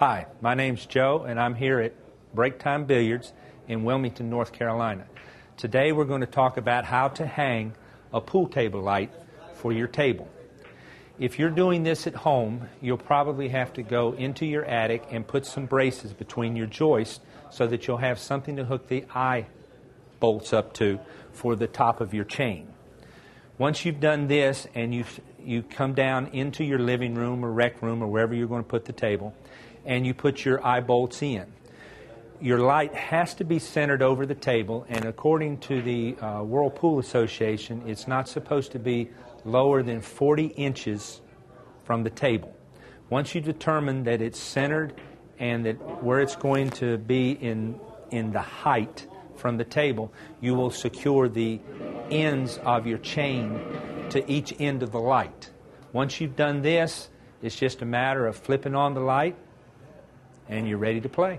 Hi, my name's Joe, and I'm here at Breaktime Billiards in Wilmington, North Carolina. Today we're going to talk about how to hang a pool table light for your table. If you're doing this at home, you'll probably have to go into your attic and put some braces between your joists so that you'll have something to hook the eye bolts up to for the top of your chain. Once you've done this and you come down into your living room or rec room or wherever you're going to put the table, and you put your eye bolts in. Your light has to be centered over the table, and according to the World Pool Association, it's not supposed to be lower than 40 inches from the table. Once you determine that it's centered and that where it's going to be in the height from the table, you will secure the ends of your chain to each end of the light. Once you've done this, it's just a matter of flipping on the light, and you're ready to play.